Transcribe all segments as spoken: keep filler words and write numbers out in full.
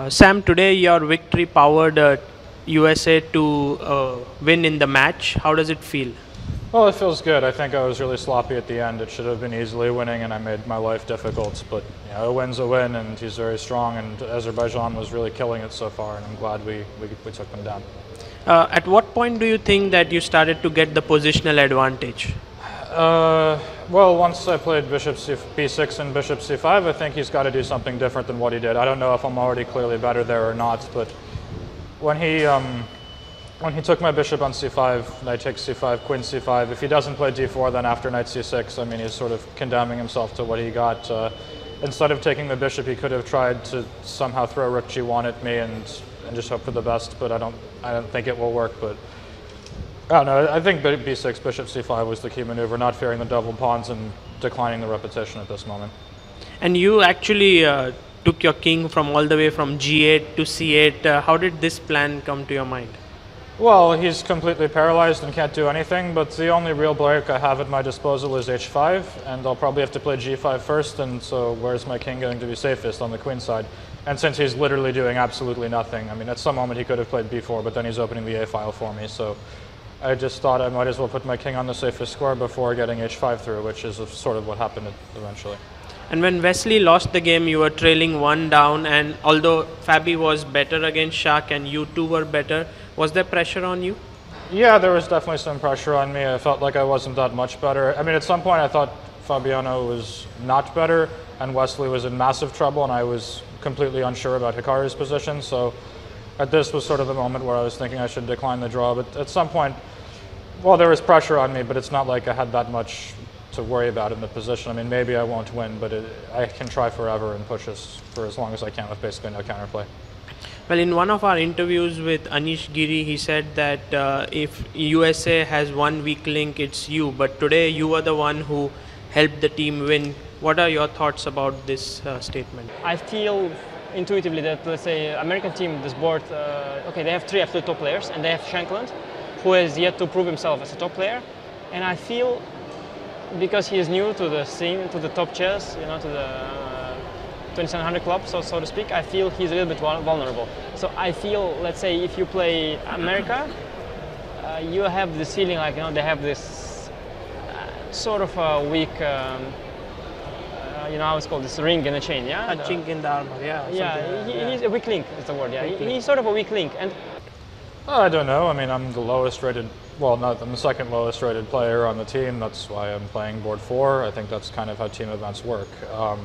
Uh, Sam, today your victory powered uh, U S A to uh, win in the match. How does it feel? Well, it feels good. I think I was really sloppy at the end. It should have been easily winning, and I made my life difficult. But you know, a win's a win, and he's very strong. And Azerbaijan was really killing it so far, and I'm glad we, we, we took them down. Uh, at what point do you think that you started to get the positional advantage? Uh, well, once I played bishop b six and bishop c five, I think he's got to do something different than what he did. I don't know if I'm already clearly better there or not, but when he... Um, When he took my bishop on c five, knight takes c five, queen c five, if he doesn't play d four, then after knight c six, I mean, he's sort of condemning himself to what he got. Uh, instead of taking the bishop, he could have tried to somehow throw rook g one at me and, and just hope for the best, but I don't, I don't think it will work. But I don't know, I think b six, bishop c five was the key maneuver, not fearing the double pawns and declining the repetition at this moment. And you actually uh, took your king from all the way from g eight to c eight. Uh, how did this plan come to your mind? Well, he's completely paralyzed and can't do anything, but the only real break I have at my disposal is h five, and I'll probably have to play g five first, and so where's my king going to be safest? On the queen side. And since he's literally doing absolutely nothing, I mean, at some moment he could have played b four, but then he's opening the a-file for me, so I just thought I might as well put my king on the safest square before getting h five through, which is sort of what happened eventually. And when Wesley lost the game, you were trailing one down, and although Fabi was better against Shaq and you two were better, was there pressure on you? Yeah, there was definitely some pressure on me. I felt like I wasn't that much better. I mean, at some point I thought Fabiano was not better and Wesley was in massive trouble, and I was completely unsure about Hikaru's position. So at this was sort of the moment where I was thinking I should decline the draw. But at some point, well, there was pressure on me, but it's not like I had that much to worry about in the position. I mean, maybe I won't win, but it, I can try forever and push us for as long as I can with basically no counterplay. Well, in one of our interviews with Anish Giri, he said that uh, if U S A has one weak link, it's you. But today, you are the one who helped the team win. What are your thoughts about this uh, statement? I feel intuitively that, let's say, American team, this board, uh, okay, they have three absolute top players, and they have Shankland, who has yet to prove himself as a top player. And I feel, because he is new to the scene, to the top chess, you know, to the uh, twenty-seven hundred club, so so to speak, I feel he's a little bit vulnerable. So I feel, let's say, if you play America, uh, you have this feeling like, you know, they have this uh, sort of a weak, um, uh, you know, how it's called, this ring in the chain, yeah? A chink in the armor, yeah. Yeah, he, yeah, he's a weak link, is the word, yeah. He, he's sort of a weak link. And I don't know. I mean, I'm the lowest rated, well, not, I'm the second lowest rated player on the team. That's why I'm playing board four. I think that's kind of how team events work. Um,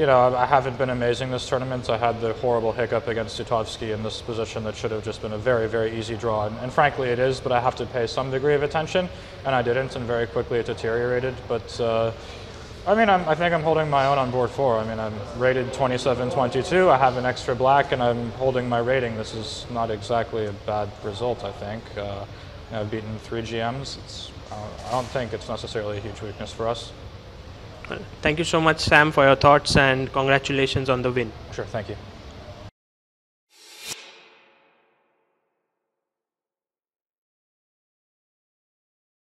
you know, I haven't been amazing this tournament. I had the horrible hiccup against Sutovsky in this position that should have just been a very, very easy draw. And, and frankly, it is, but I have to pay some degree of attention, and I didn't, and very quickly it deteriorated. But uh, I mean, I'm, I think I'm holding my own on board four. I mean, I'm rated twenty-seven twenty-two, I have an extra black, and I'm holding my rating. This is not exactly a bad result, I think. Uh, I've beaten three G Ms. It's, uh, I don't think it's necessarily a huge weakness for us. Thank you so much, Sam, for your thoughts, and congratulations on the win. Sure, thank you.